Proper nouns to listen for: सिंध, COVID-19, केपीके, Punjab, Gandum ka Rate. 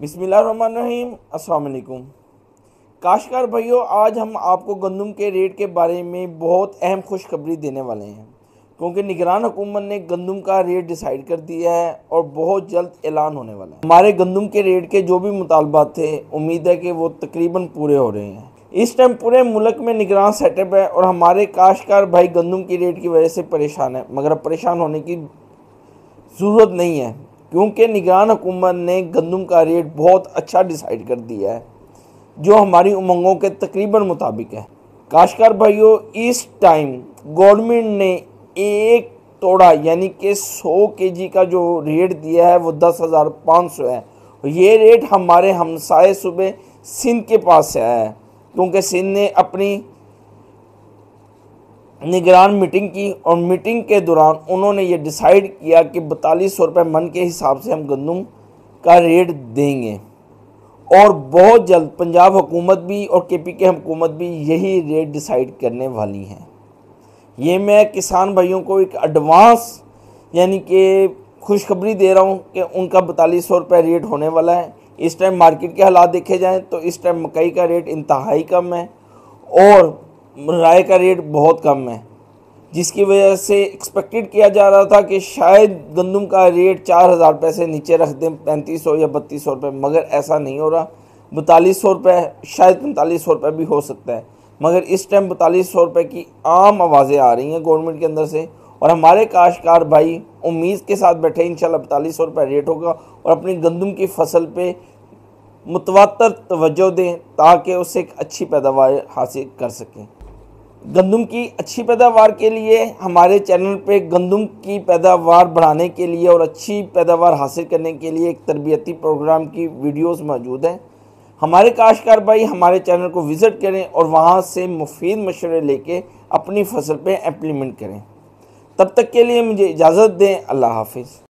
बिस्मिल्लाहिर्रहमानिर्रहीम, अस्सलाम वालेकुम काश्तकार भाइयों, आज हम आपको गंदम के रेट के बारे में बहुत अहम खुशखबरी देने वाले हैं, क्योंकि निगरान हुकूमत ने गंदम का रेट डिसाइड कर दिया है और बहुत जल्द ऐलान होने वाला है। हमारे गंदम के रेट के जो भी मुतालबात थे, उम्मीद है कि वो तकरीबन पूरे हो रहे हैं। इस टाइम पूरे मुल्क में निगरान सेटअप है और हमारे काश्तकार भाई गंदम की रेट की वजह से परेशान है, मगर परेशान होने की ज़रूरत नहीं है, क्योंकि निगरान हुकूमत ने गंदम का रेट बहुत अच्छा डिसाइड कर दिया है, जो हमारी उमंगों के तकरीबन मुताबिक है। काश्तकार भाइयों, इस टाइम गवर्नमेंट ने एक तोड़ा यानी कि 100 केजी का जो रेट दिया है वो 10,500 है। ये रेट हमारे हमसाए सूबे सिंध के पास से आया है, क्योंकि सिंध ने अपनी निगरान मीटिंग की और मीटिंग के दौरान उन्होंने ये डिसाइड किया कि 4200 रुपये मन के हिसाब से हम गंदम का रेट देंगे और बहुत जल्द पंजाब हुकूमत भी और केपीके हुकूमत भी यही रेट डिसाइड करने वाली हैं। ये मैं किसान भाइयों को एक एडवांस यानी कि खुशखबरी दे रहा हूँ कि उनका 4200 रुपये रेट होने वाला है। इस टाइम मार्केट के हालात देखे जाएँ तो इस टाइम मकई का रेट इंतहाई कम है और राय का रेट बहुत कम है, जिसकी वजह से एक्सपेक्टेड किया जा रहा था कि शायद गंदम का रेट 4000 रुपये से नीचे रख दें, 3500 या 3200 रुपये, मगर ऐसा नहीं हो रहा। 4200 रुपये, शायद 4500 रुपये भी हो सकता है, मगर इस टाइम 4200 रुपये की आम आवाज़ें आ रही हैं गवर्नमेंट के अंदर से, और हमारे काश्तकार भाई उम्मीद के साथ बैठे इंशाल्लाह 4200 रुपये रेट होगा और अपनी गंदम की फसल पर मुतवातर तवज्जो दें ताकि उससे एक अच्छी पैदावार हासिल कर सकें। गंदम की अच्छी पैदावार के लिए हमारे चैनल पे गंदम की पैदावार बढ़ाने के लिए और अच्छी पैदावार हासिल करने के लिए एक तरबियती प्रोग्राम की वीडियोस मौजूद हैं। हमारे काश्तकार भाई हमारे चैनल को विज़िट करें और वहाँ से मुफीद मशवरे लेके अपनी फसल पे इम्प्लीमेंट करें। तब तक के लिए मुझे इजाज़त दें। अल्लाह हाफिज़।